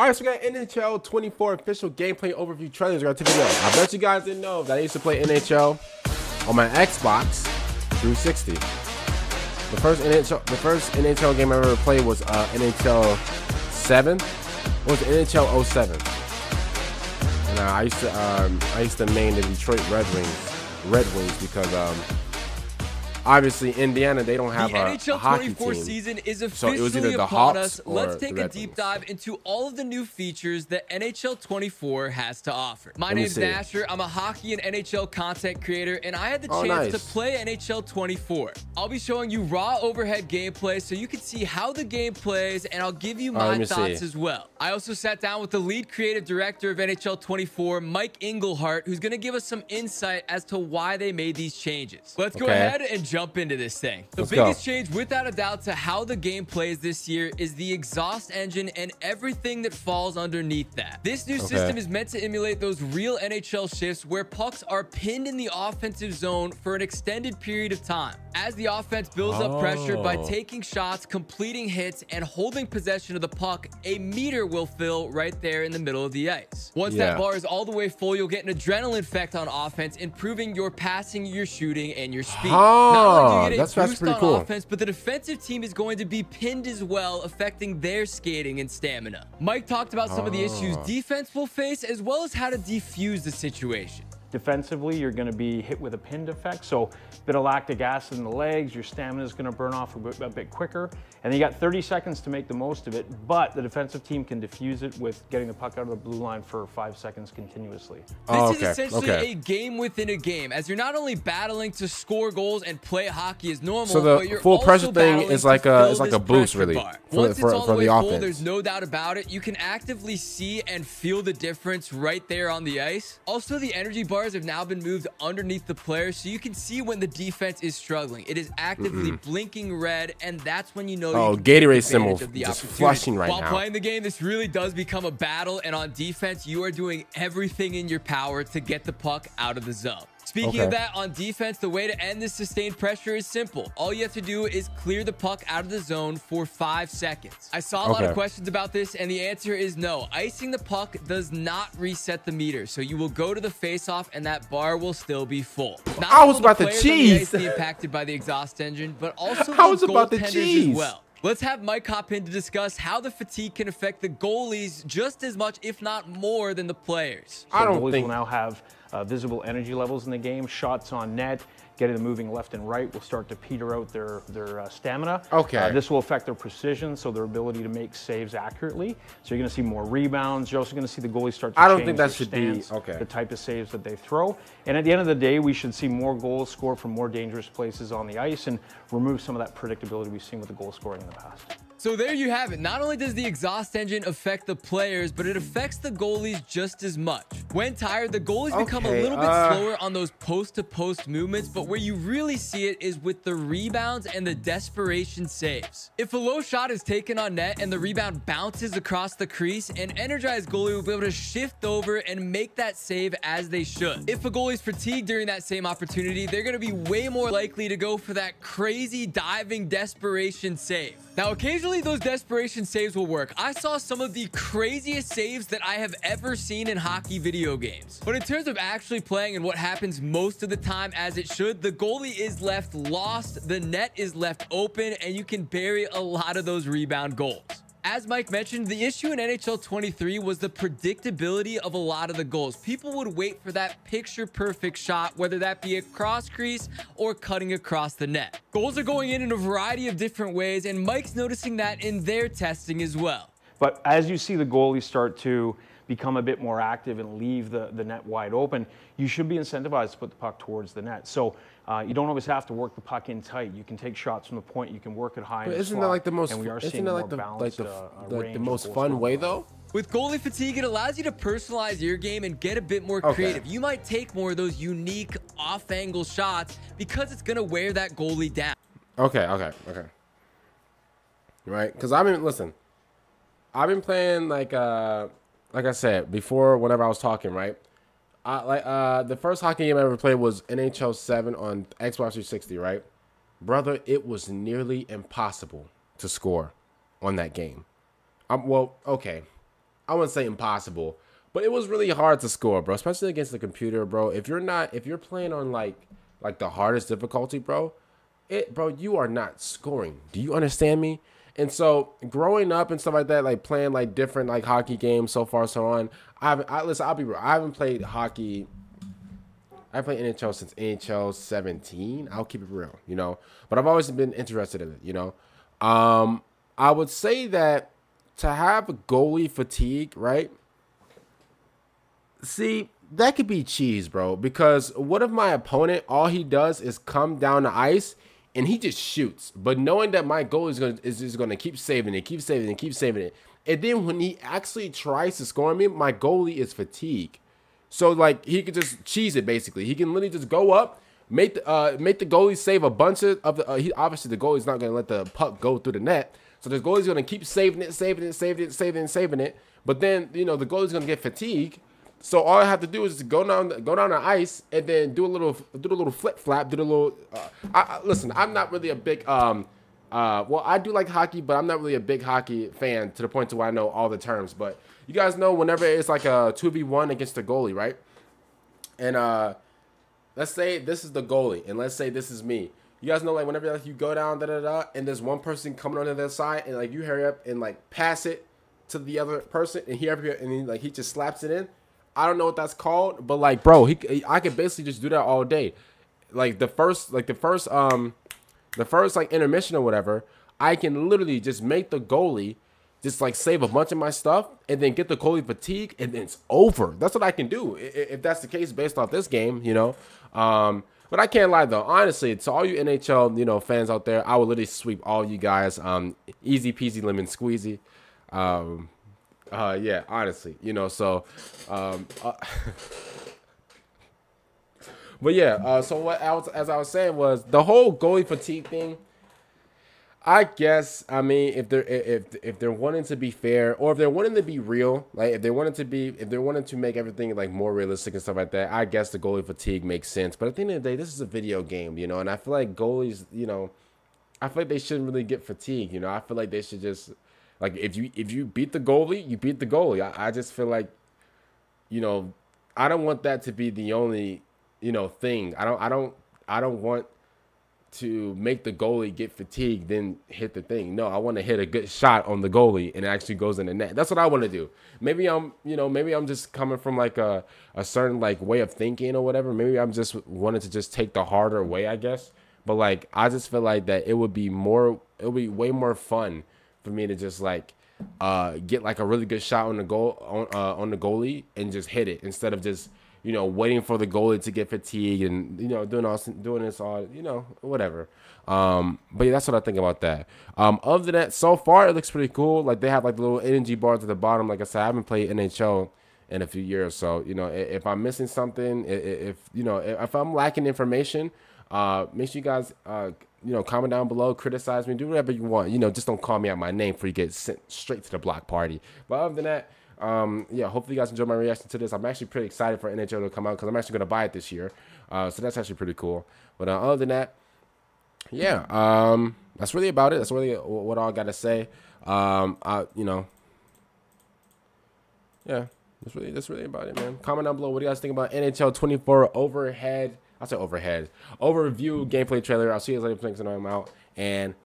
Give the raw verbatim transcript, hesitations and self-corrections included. All right, so we got N H L twenty-four official gameplay overview trailers. We're gonna take a look. I bet you guys didn't know that I used to play N H L on my Xbox three sixty. The first N H L, the first N H L game I ever played was uh, N H L seven. It was N H L oh seven, and uh, I used to um, I used to main the Detroit Red Wings, Red Wings because. Um, Obviously, Indiana, they don't have the a, N H L a hockey twenty-four team. Season is officially so it was either the upon Hawks us. Or let's take a deep dive into all of the new features that N H L twenty-four has to offer. My name's Nasher. I'm a hockey and N H L content creator, and I had the oh, chance nice. to play N H L twenty-four. I'll be showing you raw overhead gameplay so you can see how the game plays, and I'll give you my oh, thoughts see. as well. I also sat down with the lead creative director of N H L twenty-four, Mike Englehart, who's going to give us some insight as to why they made these changes. Let's okay. go ahead and jump into this thing. The Let's biggest go. change, without a doubt, to how the game plays this year is the exhaust engine and everything that falls underneath that. This new okay. system is meant to emulate those real N H L shifts where pucks are pinned in the offensive zone for an extended period of time. As the offense builds oh. up pressure by taking shots, completing hits, and holding possession of the puck, a meter will fill right there in the middle of the ice. Once yeah. that bar is all the way full, you'll get an adrenaline effect on offense, improving your passing, your shooting, and your speed. Oh. Not only do you get a that's, boost that's pretty on cool. offense, but the defensive team is going to be pinned as well, affecting their skating and stamina. Mike talked about some oh. of the issues defense will face, as well as how to defuse the situation. Defensively, you're going to be hit with a pinned effect, so a bit of lactic acid in the legs, your stamina is going to burn off a bit, a bit quicker, and you got thirty seconds to make the most of it, but the defensive team can diffuse it with getting the puck out of the blue line for five seconds continuously. Oh, this okay. is essentially okay. a game within a game, as you're not only battling to score goals and play hockey as normal, so the but you're full also pressure thing is like a is like a boost really bar. for, Once for, it's all for the, the offense. Full, there's no doubt about it. You can actively see and feel the difference right there on the ice. Also, the energy bar have now been moved underneath the player, so you can see when the defense is struggling. It is actively Mm-mm. blinking red, and that's when you know. Oh, you Gatorade symbol just flushing right While now. While playing the game, this really does become a battle, and on defense, you are doing everything in your power to get the puck out of the zone. Speaking okay. of that, on defense, the way to end this sustained pressure is simple. All you have to do is clear the puck out of the zone for five seconds. I saw a okay. lot of questions about this, and the answer is no. Icing the puck does not reset the meter, so you will go to the faceoff, and that bar will still be full. Not I was about to cheese. Impacted by the exhaust engine, but also I was about to cheese as well. Let's have Mike hop in to discuss how the fatigue can affect the goalies just as much, if not more, than the players. So I don't goalies think will now have uh, visible energy levels in the game. Shots on net, getting them moving left and right will start to peter out their their uh, stamina. Okay. Uh, this will affect their precision, so their ability to make saves accurately. So you're going to see more rebounds. You're also going to see the goalies start to I don't think that should stance, be okay. the type of saves that they throw. And at the end of the day, we should see more goals scored from more dangerous places on the ice and remove some of that predictability we've seen with the goal scoring in the past. So there you have it. Not only does the exhaust engine affect the players, but it affects the goalies just as much. When tired, the goalies okay, become a little bit uh... slower on those post-to-post movements, but where you really see it is with the rebounds and the desperation saves. If a low shot is taken on net and the rebound bounces across the crease, an energized goalie will be able to shift over and make that save as they should. If a goalie's fatigued during that same opportunity, they're going to be way more likely to go for that crazy diving desperation save. Now, occasionally those desperation saves will work. I saw some of the craziest saves that I have ever seen in hockey video games. But in terms of actually playing and what happens most of the time as it should, the goalie is left lost, the net is left open, and you can bury a lot of those rebound goals. As Mike mentioned, the issue in N H L twenty-three was the predictability of a lot of the goals. People would wait for that picture-perfect shot, whether that be a cross crease or cutting across the net. Goals are going in in a variety of different ways, and Mike's noticing that in their testing as well. But as you see the goalies start to become a bit more active and leave the, the net wide open, you should be incentivized to put the puck towards the net. So uh, you don't always have to work the puck in tight. You can take shots from the point, you can work it high. But isn't that like the most, and we are seeing more balanced, the most fun way though? With goalie fatigue, it allows you to personalize your game and get a bit more okay. creative. You might take more of those unique off-angle shots because it's gonna wear that goalie down. Okay, okay, okay. Right, because I've been, listen, I've been playing like, uh, like I said before, whenever I was talking, right? I, like uh, the first hockey game I ever played was N H L seven on Xbox three sixty, right? Brother, it was nearly impossible to score on that game. Um, well, okay. I wouldn't say impossible, but it was really hard to score, bro, especially against the computer, bro. If you're not, if you're playing on like like the hardest difficulty, bro, it, bro, you are not scoring. Do you understand me? And so growing up and stuff like that, like playing like different like hockey games so far, so on. I've, I listen, I'll be real. I haven't played hockey. I played N H L since N H L seventeen. I'll keep it real, you know, but I've always been interested in it, you know. Um, I would say that to have goalie fatigue, right? See, that could be cheese, bro, because what if my opponent, all he does is come down the ice and he just shoots, but knowing that my goalie is going to, is just going to keep saving it, keep saving it, keep saving it. And then when he actually tries to score on me, my goalie is fatigued. So, like, he could just cheese it, basically. He can literally just go up, make the, uh, make the goalie save a bunch of the uh, – he, obviously, the goalie's not going to let the puck go through the net. So, the goalie's going to keep saving it, saving it, saving it, saving it, saving it. But then, you know, the goalie's going to get fatigued. So, all I have to do is go down go down the ice and then do a little do a little flip-flap, do a little uh, – I, I, listen, I'm not really a big um, – Uh, well, I do like hockey, but I'm not really a big hockey fan to the point to where I know all the terms. But you guys know whenever it's like a two v one against the goalie, right? And uh, let's say this is the goalie, and let's say this is me. You guys know, like, whenever like, you go down, da-da-da, and there's one person coming on the other side, and, like, you hurry up and, like, pass it to the other person, and he, and he like, he just slaps it in. I don't know what that's called, but, like, bro, he, I could basically just do that all day. Like, the first, like, the first, um... The first, like, intermission or whatever, I can literally just make the goalie just, like, save a bunch of my stuff and then get the goalie fatigue, and then it's over. That's what I can do if that's the case based off this game, you know. Um, but I can't lie, though. Honestly, to all you N H L, you know, fans out there, I would literally sweep all you guys. Um, easy peasy lemon squeezy. Um, uh, yeah, honestly, you know, so... Um, uh, But yeah, uh, so what else, as I was saying, was the whole goalie fatigue thing. I guess, I mean, if they're if if they're wanting to be fair, or if they're wanting to be real, like if they wanted to be, if they're wanting to make everything like more realistic and stuff like that, I guess the goalie fatigue makes sense. But at the end of the day, this is a video game, you know, and I feel like goalies, you know, I feel like they shouldn't really get fatigued, you know. I feel like they should just, like, if you if you beat the goalie, you beat the goalie. I, I just feel like, you know, I don't want that to be the only, you know, thing. I don't, I don't, I don't want to make the goalie get fatigued, then hit the thing. No, I want to hit a good shot on the goalie and it actually goes in the net. That's what I want to do. Maybe I'm, you know, maybe I'm just coming from like a, a certain like way of thinking or whatever. Maybe I'm just wanted to just take the harder way, I guess. But like, I just feel like that it would be more, it would be way more fun for me to just like, uh, get like a really good shot on the goal on, uh, on the goalie and just hit it instead of just, you know, waiting for the goalie to get fatigued and, you know, doing all, doing this all, you know, whatever. Um, but yeah, that's what I think about that. Um, other than that, so far it looks pretty cool. Like they have like little energy bars at the bottom. Like I said, I haven't played N H L in a few years, so you know, if I'm missing something, if you know, if I'm lacking information, uh, make sure you guys, uh, you know, comment down below, criticize me, do whatever you want. You know, just don't call me out my name before you get sent straight to the block party. But other than that, Um, yeah, hopefully you guys enjoy my reaction to this. I'm actually pretty excited for N H L to come out because I'm actually going to buy it this year. Uh, so that's actually pretty cool. But uh, other than that, yeah, um, that's really about it. That's really what I got to say. Um, I, you know, yeah, that's really, that's really about it, man. Comment down below. What do you guys think about N H L twenty-four overhead? I said overhead. Overview gameplay trailer. I'll see you guys later. Thanks, and I'm out. And